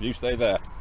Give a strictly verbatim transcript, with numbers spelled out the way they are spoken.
You stay there.